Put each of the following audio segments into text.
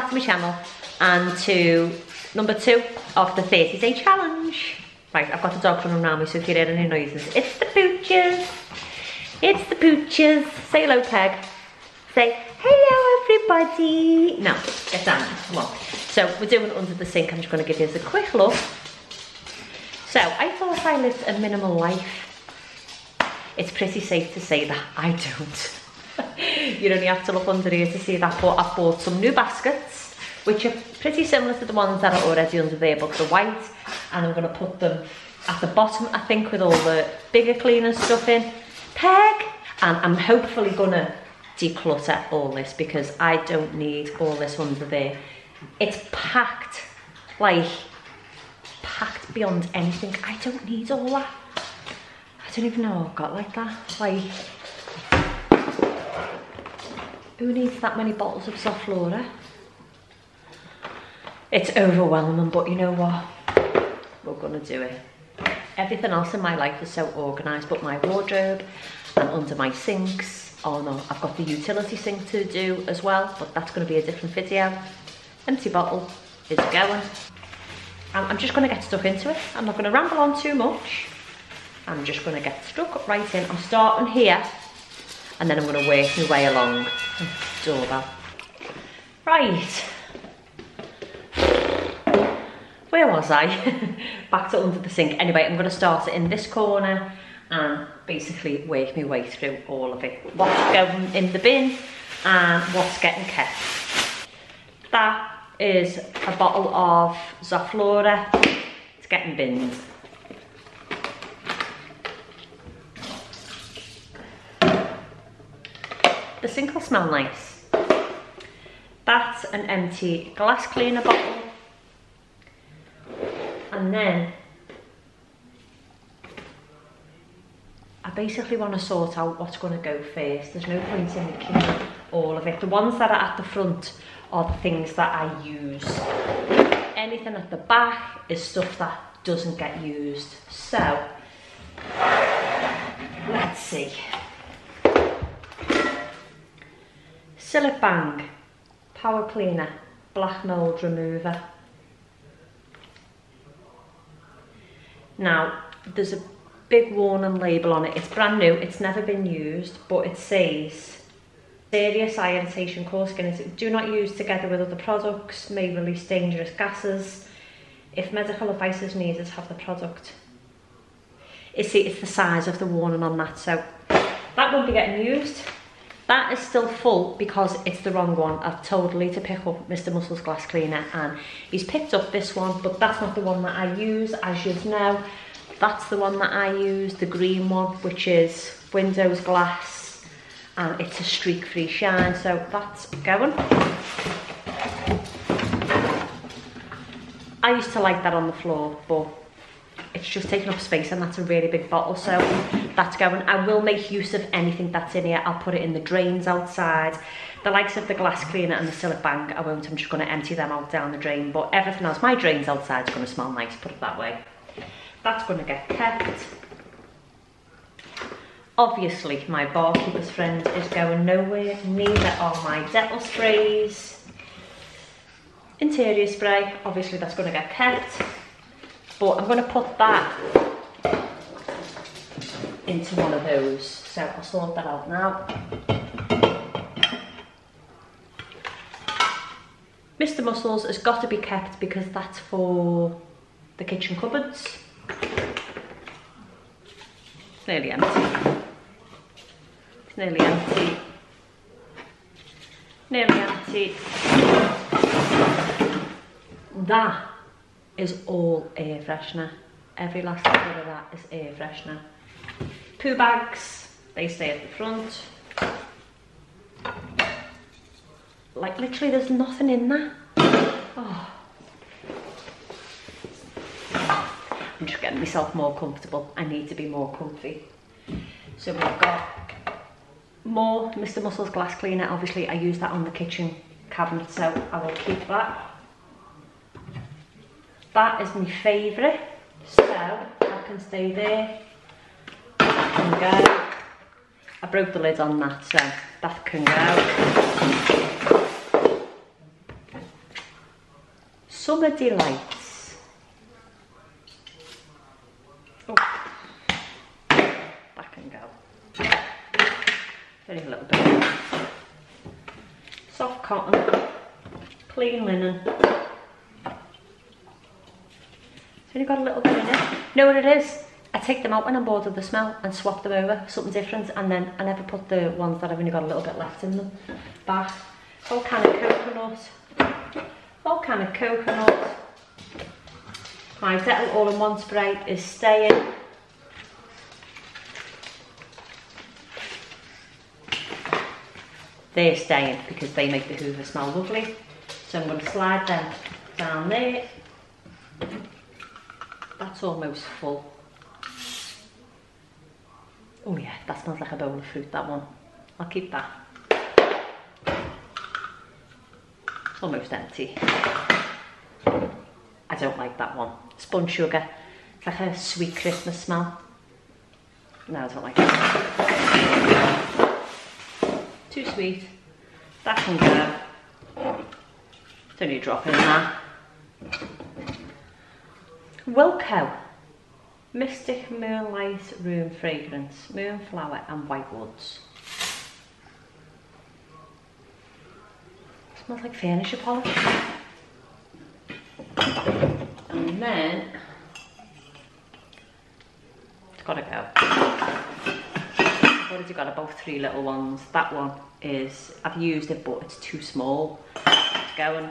back to my channel and to number 2 of the 30-day challenge. Right, I've got the dog running around me, so if you're hearing any noises, it's the pooches. It's the pooches. Say hello, Peg. Say hello, everybody. No, it's Anna. Come on. So we're doing under the sink. I'm just going to give you a quick look. So I thought I lived a minimal life. It's pretty safe to say that I don't. You only have to look under here to see that, but I've bought some new baskets which are pretty similar to the ones that are already under there, but they're white, and I'm going to put them at the bottom, I think, with all the bigger cleaner stuff in. Peg! And I'm hopefully going to declutter all this because I don't need all this under there. It's packed, like, packed beyond anything. I don't need all that. I don't even know I've got like that. Like, who needs that many bottles of Zoflora? It's overwhelming, but you know what? We're gonna do it. Everything else in my life is so organised, but my wardrobe and under my sinks. Oh no, I've got the utility sink to do as well, but that's gonna be a different video. Empty bottle is going. And I'm just gonna get stuck into it. I'm not gonna ramble on too much. I'm just gonna get stuck right in. I'm starting here, and then I'm gonna work my way along. Doorbell. Right. Where was I? Back to under the sink. Anyway, I'm gonna start it in this corner and basically work my way through all of it. What's going in the bin and what's getting kept. That is a bottle of Zoflora. It's getting binned. The sink will smell nice. That's an empty glass cleaner bottle. And then I basically want to sort out what's going to go first. There's no point in making all of it. The ones that are at the front are the things that I use. Anything at the back is stuff that doesn't get used. So let's see. Cillit Bang, power cleaner, black mould remover. Now, there's a big warning label on it. It's brand new, it's never been used, but it says, serious ionization causes, do not use together with other products, may release dangerous gases. If medical advice is needed, have the product. You see, it's the size of the warning on that, so that won't be getting used. That is still full because it's the wrong one. I've told Lee to pick up Mr Muscle's glass cleaner and he's picked up this one, but that's not the one that I use, as you know. That's the one that I use, the green one, which is windows glass, and it's a streak-free shine, so that's going. I used to like that on the floor, but it's just taking up space and that's a really big bottle, so that's going. I will make use of anything that's in here. I'll put it in the drains outside. The likes of the glass cleaner and the Cillit Bang, I won't. I'm just going to empty them out down the drain, but everything else, my drains outside is going to smell nice, put it that way. That's going to get kept. Obviously, my Barkeeper's Friend is going nowhere. Neither are my Dettol sprays. Interior spray, obviously that's going to get kept. But I'm going to put that into one of those, so I'll sort that out now. Mr Muscle's has got to be kept because that's for the kitchen cupboards. It's nearly empty. It's nearly empty. Nearly empty. That is all air freshener. Every last bit of that is air freshener. Poo bags, they stay at the front. Like, literally there's nothing in that. Oh. I'm just getting myself more comfortable. I need to be more comfy. So we've got more Mr Muscle's glass cleaner. Obviously I use that on the kitchen cabinet, so I will keep that. That is my favourite, so I can stay there and go. I broke the lid on that, so that can go. Sugar Delights. Oh, back and go. Very little bit. Soft cotton, clean linen. It's only got a little bit in it. You know what it is? I take them out when I'm bored of the smell and swap them over, something different, and then I never put the ones that I've only got a little bit left in them back. Volcanic coconut. Volcanic coconut. My Dettol all-in-one spray is staying. They're staying because they make the Hoover smell lovely. So I'm going to slide them down there. That's almost full. Oh yeah, that smells like a bowl of fruit, that one. I'll keep that. It's almost empty. I don't like that one. Sponge sugar. It's like a sweet Christmas smell. No, I don't like it. Too sweet. That can go. Don't need a drop in that. Wilco. Mystic Moonlight Room Fragrance, Moonflower and White Woods. Smells like furniture polish. And then, it's gotta go. I've already got about three little ones. That one is, I've used it but it's too small. It's going.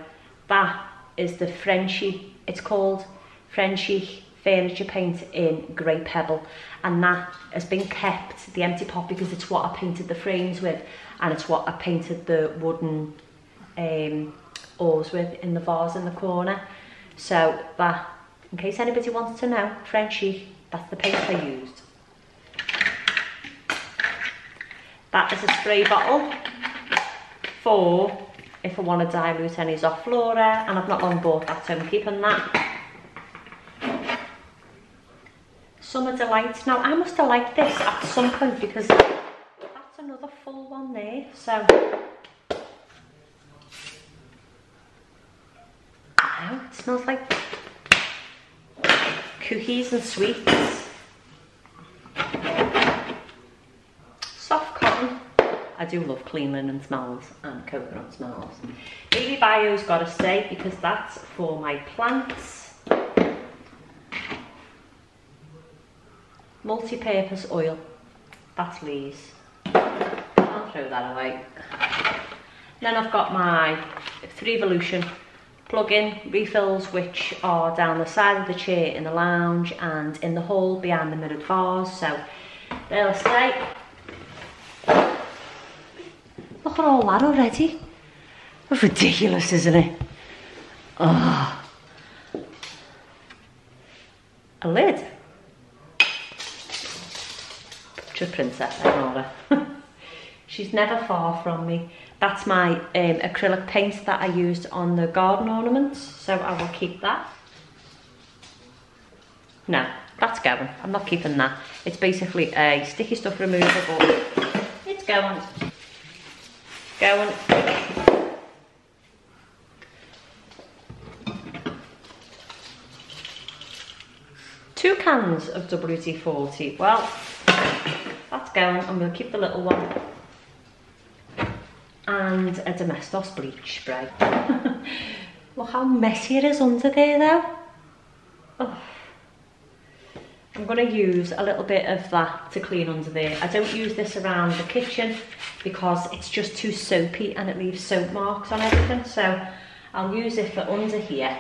That is the Frenchie, it's called Frenchie Furniture Paint in Grey Pebble, and that has been kept, the empty pot, because it's what I painted the frames with and it's what I painted the wooden oars with in the vase in the corner. So that, in case anybody wants to know, Frenchie, that's the paint I used. That is a spray bottle for if I want to dilute any Zoflora, and I've not long bought that, so I'm keeping that. Summer Delights. Now I must have liked this at some point because that's another full one there. So wow, it smells like cookies and sweets. Soft cotton. I do love clean linen smells and coconut smells. Baby Bio's gotta stay because that's for my plants. Multi-purpose oil, that's Lee's. I'll throw that away. Then I've got my 3volution plug-in refills, which are down the side of the chair in the lounge and in the hall behind the mirrored vase, so they'll stay. Look at all that already. That's ridiculous, isn't it? Oh. A lid. To a princess, I know her. She's never far from me. That's my acrylic paint that I used on the garden ornaments, so I will keep that. No, that's going. I'm not keeping that. It's basically a sticky stuff remover, but it's going. Going. Two cans of WD-40. Well, that's going, and we'll keep the little one. And a Domestos bleach spray. Look how messy it is under there though. Oh. I'm going to use a little bit of that to clean under there. I don't use this around the kitchen because it's just too soapy and it leaves soap marks on everything. So I'll use it for under here.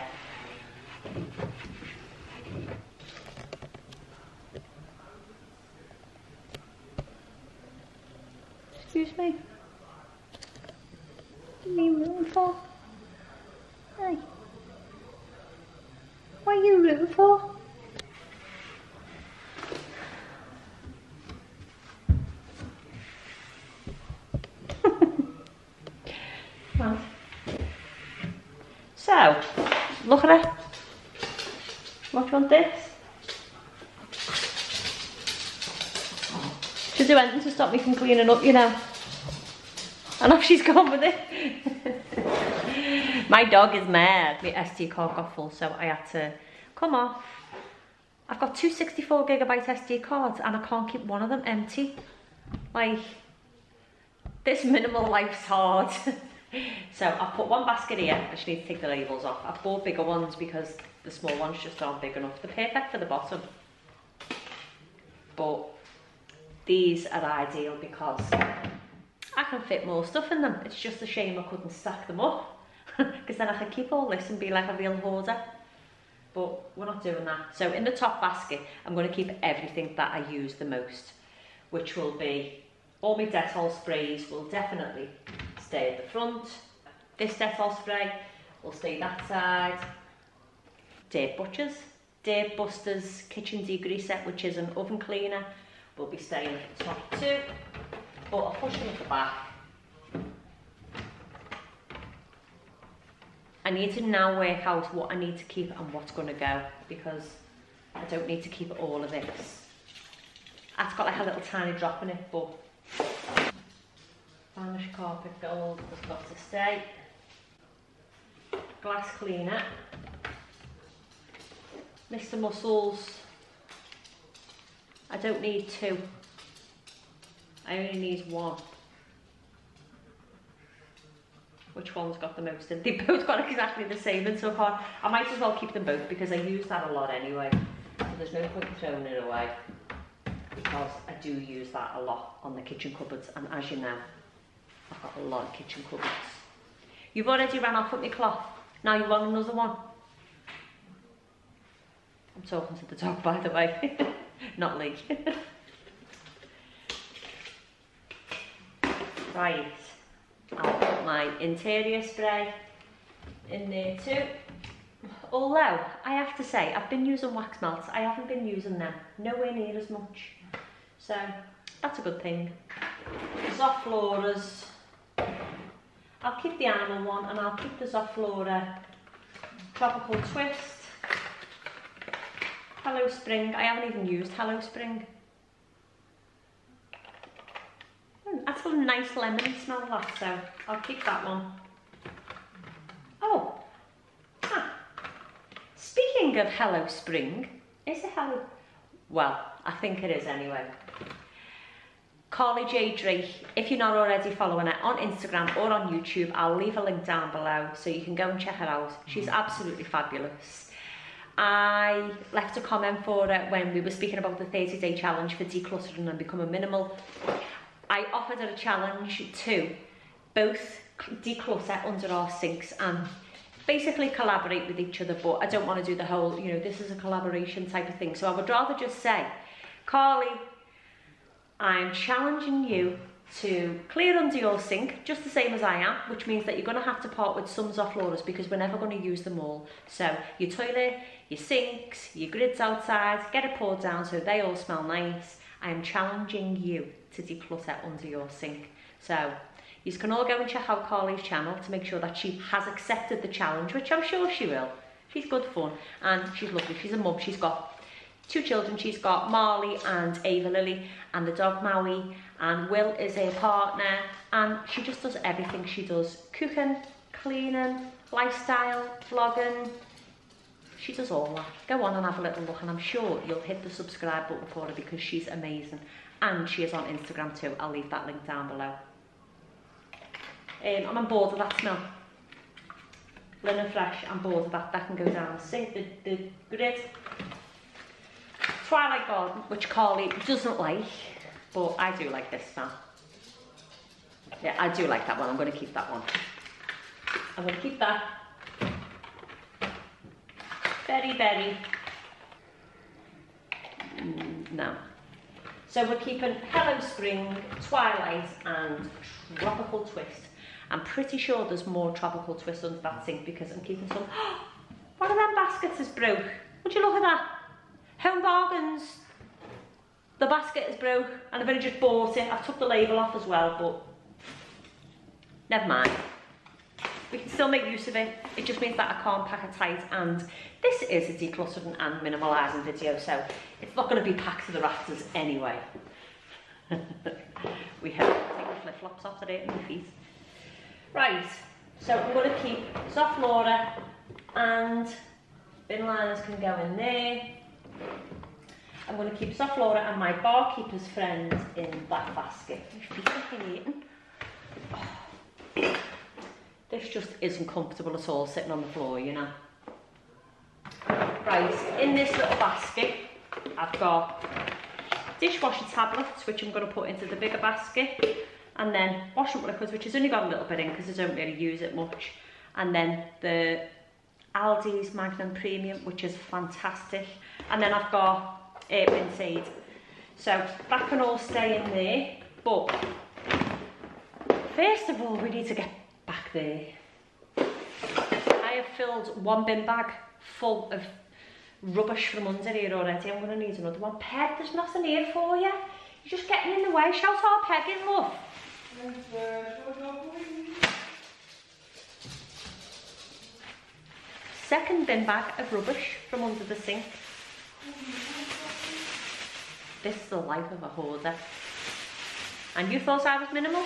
Excuse me. What are you rooting for? Hey. What are you rooting for? Well. So, look at it. What do you want this? She'll do anything to stop me from cleaning up, you know. And off she's gone with it. My dog is mad. My SD card got full, so I had to come off. I've got two 64GB SD cards and I can't keep one of them empty. Like, this minimal life's hard. So I've put one basket here. I just need to take the labels off. I've bought bigger ones because the small ones just aren't big enough. They're perfect for the bottom, but these are ideal because I can fit more stuff in them. It's just a shame I couldn't stack them up, because then I could keep all this and be like a real hoarder. But we're not doing that. So in the top basket, I'm going to keep everything that I use the most, which will be all my Dettol sprays will definitely stay at the front. This Dettol spray will stay that side. Dirt Butchers, Dirt Busters kitchen degreaser, which is an oven cleaner, will be staying at the top too. But I'll push them at the back. I need to now work out what I need to keep and what's going to go, because I don't need to keep all of this. That's got like a little tiny drop in it, but Vanish carpet gold has got to stay. Glass cleaner. Mr Muscles. I don't need two. I only need one. Which one's got the most in? They both got exactly the same, and so hard. I might as well keep them both because I use that a lot anyway. So there's no point throwing it away, because I do use that a lot on the kitchen cupboards, and as you know, I've got a lot of kitchen cupboards. You've already ran off with my cloth. Now you want another one? I'm talking to the dog, by the way. Not Lee. Right, I'll put my interior spray in there too. Although, I have to say, I've been using wax melts. I haven't been using them nowhere near as much. So, that's a good thing. Zofloras. I'll keep the animal one and I'll keep the Zoflora Tropical Twist. Hello Spring. I haven't even used Hello Spring. That's got a nice lemon smell, that, so I'll keep that one. Oh, speaking of Hello Spring, is it Hello? Well, I think it is anyway. Carly Jade Drake, if you're not already following her on Instagram or on YouTube, I'll leave a link down below so you can go and check her out. She's absolutely fabulous. I left a comment for her when we were speaking about the 30-day challenge for decluttering and becoming minimal. I offered her a challenge to both declutter under our sinks and basically collaborate with each other, but I don't want to do the whole, you know, this is a collaboration type of thing. So I would rather just say, Carly, I'm challenging you to clear under your sink, just the same as I am, which means that you're going to have to part with some Zofloras because we're never going to use them all. So your toilet, your sinks, your grids outside, get it poured down so they all smell nice. I'm challenging you to declutter under your sink. So you can all go and check out Carly's channel to make sure that she has accepted the challenge, which I'm sure she will. She's good fun and she's lovely. She's a mum. She's got two children. She's got Marley and Ava Lily and the dog Maui, and Will is her partner, and she just does everything. She does cooking, cleaning, lifestyle, vlogging. She does all that. Go on and have a little look, and I'm sure you'll hit the subscribe button for her because she's amazing. And she is on Instagram too. I'll leave that link down below. I'm on board with that smell. Linen Fresh, I'm bored of that. That can go down the sink, the grid. Twilight Garden, which Carly doesn't like, but I do like this smell. Yeah, I do like that one. I'm going to keep that one. I'm going to keep that. Berry. No. So we're keeping Hello Spring, Twilight and Tropical Twist. I'm pretty sure there's more Tropical Twist under that sink because I'm keeping some. One of them baskets is broke. Would you look at that? Home Bargains. The basket is broke and I've only just bought it. I've took the label off as well, but never mind. We can still make use of it. It just means that I can't pack it tight, and this is a decluttering and minimalising video, so it's not going to be packed to the rafters anyway. We have to take the flip-flops off today and my feet. Right, So I'm going to keep Zoflora and bin liners can go in there. I'm going to keep Zoflora and my Barkeeper's Friend in that basket. Oh, this just isn't comfortable at all sitting on the floor, you know. Right, in this little basket I've got dishwasher tablets, which I'm going to put into the bigger basket, and then washing liquids, which has only got a little bit in because I don't really use it much, and then the Aldi's Magnum Premium, which is fantastic, and then I've got mint seed, so that can all stay in there. But first of all, we need to get back there. I have filled one bin bag full of rubbish from under here already. I'm going to need another one. Peg, there's nothing here for you. You're just getting in the way. Shout out, Peg, in love. Second bin bag of rubbish from under the sink. This is the life of a hoarder. And you thought I was minimal?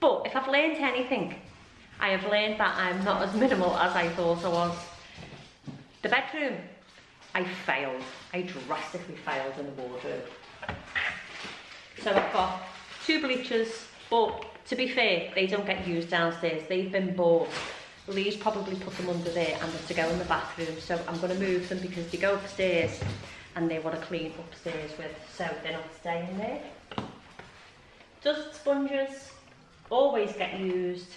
But if I've learned anything, I have learned that I'm not as minimal as I thought I was. The bedroom, I failed. I drastically failed in the wardrobe. So I've got two bleachers, but to be fair, they don't get used downstairs. They've been bought. Lee's probably put them under there and have to go in the bathroom. So I'm going to move them because they go upstairs and they want to clean upstairs with, so they're not staying there. Dust sponges always get used,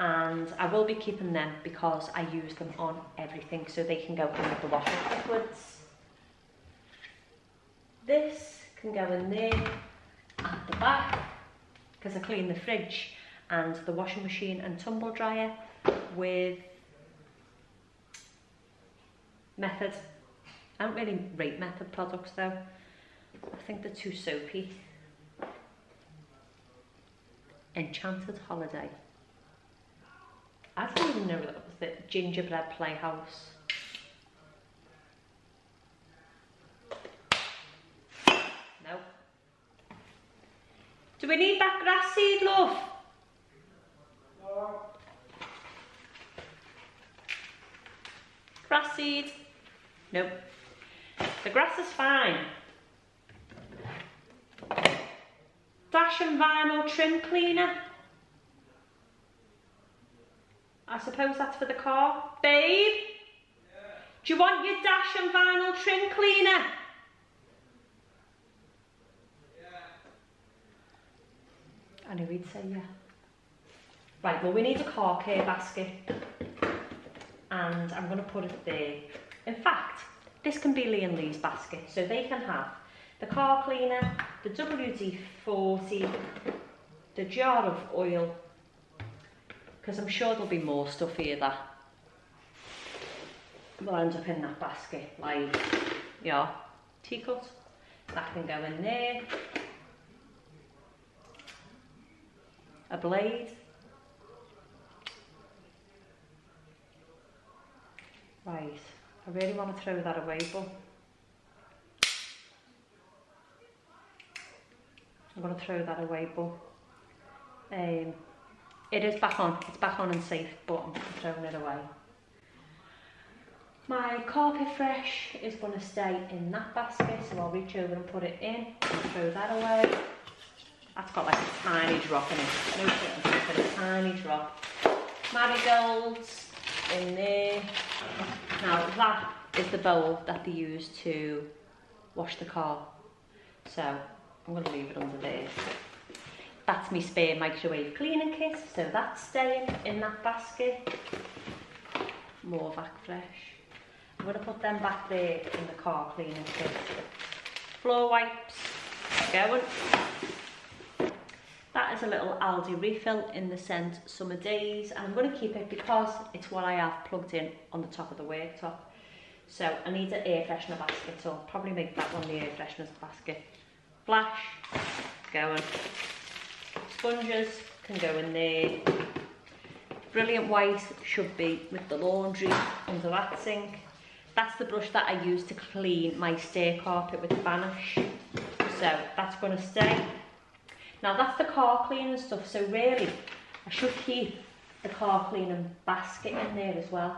and I will be keeping them because I use them on everything, so they can go in with the washing liquids. This can go in there at the back because I clean the fridge and the washing machine and tumble dryer with Method. I don't really rate Method products though. I think they're too soapy. Enchanted Holiday. I don't even know that was the Gingerbread Playhouse. No. Do we need that grass seed, love? No. Grass seed? No. The grass is fine. Dash and vinyl trim cleaner. I suppose that's for the car. Babe? Yeah. Do you want your dash and vinyl trim cleaner? Yeah. I knew he'd say yeah. Right, well, we need a car care basket. And I'm going to put it there. In fact, this can be Lee and Lee's basket. So they can have the car cleaner, the WD-40, the jar of oil, because I'm sure there'll be more stuff here that will end up in that basket, like, you know, teacups. That can go in there. A blade. Right, I really want to throw that away, but I'm going to throw that away, but it is back on. It's back on and safe, but I'm throwing it away. My carpet fresh is going to stay in that basket, so I'll reach over and put it in, throw that away. That's got like a tiny drop in it. No shit, but a tiny drop. Marigolds in there. Now that is the bowl that they use to wash the car. So I'm going to leave it under there. That's my spare microwave cleaning kit, so that's staying in that basket. More Vac Fresh. I'm going to put them back there in the car cleaning kit. Floor wipes, going. That is a little Aldi refill in the scent Summer Days, and I'm going to keep it because it's what I have plugged in on the top of the worktop. So I need an air freshener basket, so I'll probably make that one the air freshener's basket. Flash, going. Sponges can go in there. Brilliant White should be with the laundry under that sink. That's the brush that I use to clean my stair carpet with Vanish. So that's going to stay. Now that's the car cleaning stuff, so really I should keep the car cleaning basket in there as well.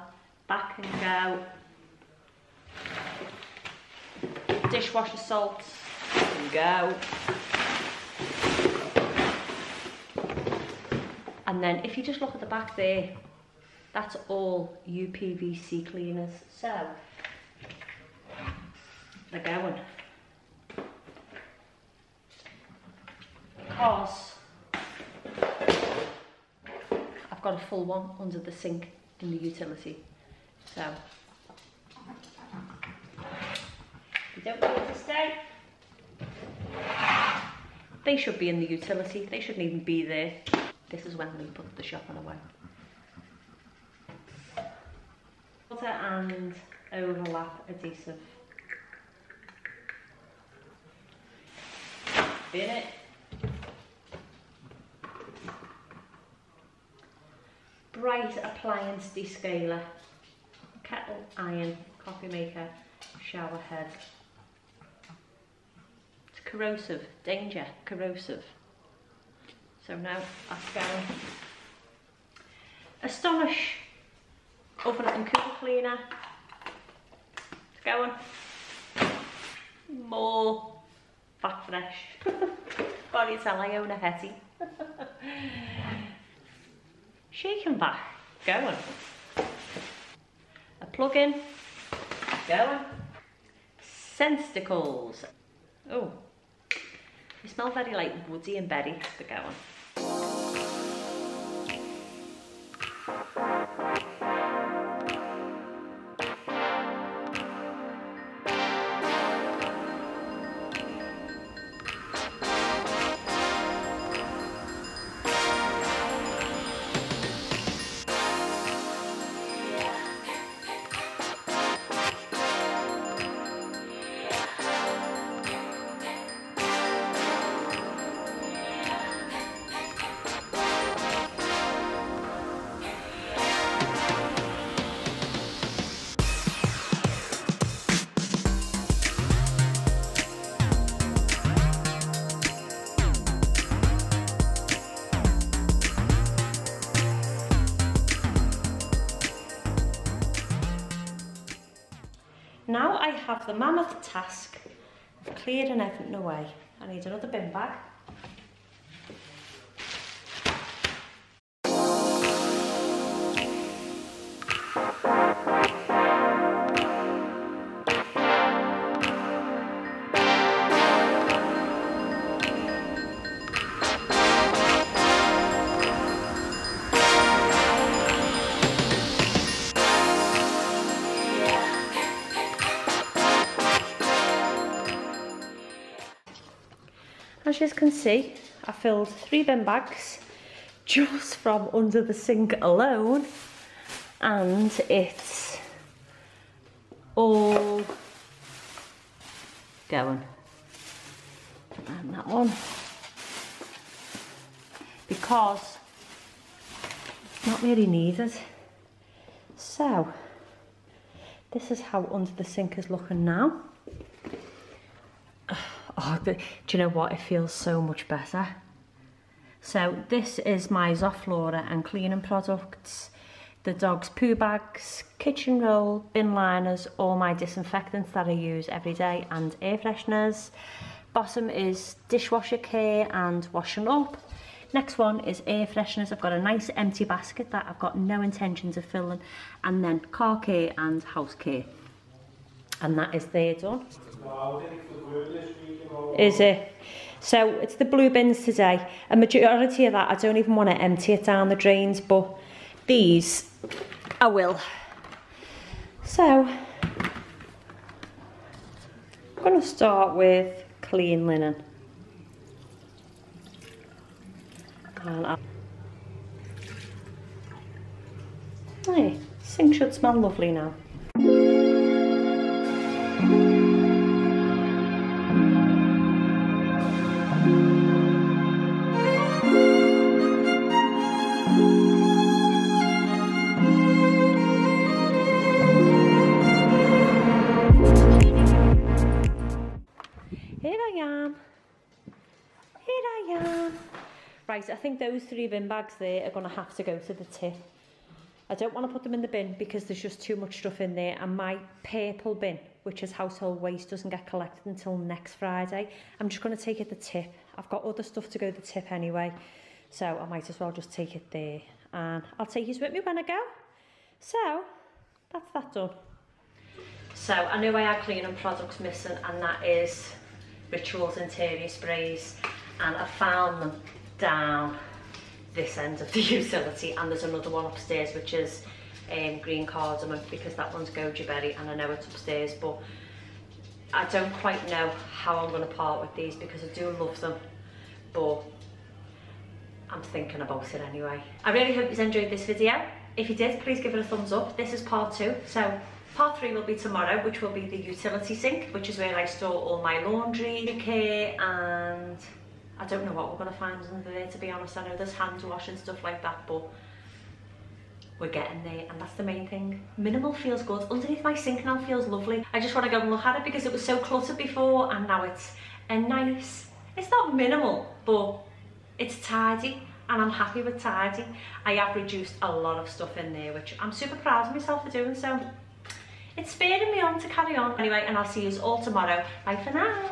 That can go. Dishwasher salts can go. And then if you just look at the back there, that's all UPVC cleaners. So they're going. Because I've got a full one under the sink in the utility. So you don't need to stay. They should be in the utility. They shouldn't even be there. This is when we put the shopping away. Water and overlap adhesive. Bin it. Bright appliance descaler, kettle iron, coffee maker, shower head. It's corrosive, danger, corrosive. So now that's down. Astonish oven and cooler cleaner. It's going. More fat fresh. Body tell I own a Hetty. Shaking back, going. A plug-in, going. Sensticles. Oh, they smell very like woody and berry, but going. Now I have the mammoth task of clearing everything away. I need another bin bag. As you can see, I filled 3 bin bags just from under the sink alone, and it's all going. And that one, because it's not really needed. So this is how under the sink is looking now. Oh, do you know what? It feels so much better. So this is my Zoflora and cleaning products, the dog's poo bags, kitchen roll, bin liners, all my disinfectants that I use every day, and air fresheners. Bottom is dishwasher care and washing up. Next one is air fresheners. I've got a nice empty basket that I've got no intentions of filling, and then car care and house care. And that is there done. Is it? So it's the blue bins today. A majority of that, I don't even want to empty it down the drains, but these I will. So I'm going to start with clean linen. Hey, sink should smell lovely now. Here I am. Right, I think those three bin bags there are going to have to go to the tip. I don't want to put them in the bin because there's just too much stuff in there, and my purple bin, which is household waste, doesn't get collected until next Friday. I'm just going to take it to the tip. I've got other stuff to go to the tip anyway, so I might as well just take it there, and I'll take it with me when I go. So that's that done. So I knew I had cleaning products missing, and that is Rituals interior sprays, and I found them down this end of the utility, and there's another one upstairs which is green cardamom, because that one's goji berry, and I know it's upstairs, but I don't quite know how I'm going to part with these because I do love them, but I'm thinking about it anyway. I really hope you've enjoyed this video. If you did, please give it a thumbs up. This is part 2, so part 3 will be tomorrow, which will be the utility sink, which is where I store all my laundry, care, and I don't know what we're going to find under there, to be honest. I know there's hand wash and stuff like that, but we're getting there, and that's the main thing. Minimal feels good. Underneath my sink now feels lovely. I just want to go and look at it because it was so cluttered before, and now it's a nice, it's not minimal, but it's tidy, and I'm happy with tidy. I have reduced a lot of stuff in there, which I'm super proud of myself for doing, so it's spurring me on to carry on. Anyway, and I'll see you all tomorrow. Bye for now.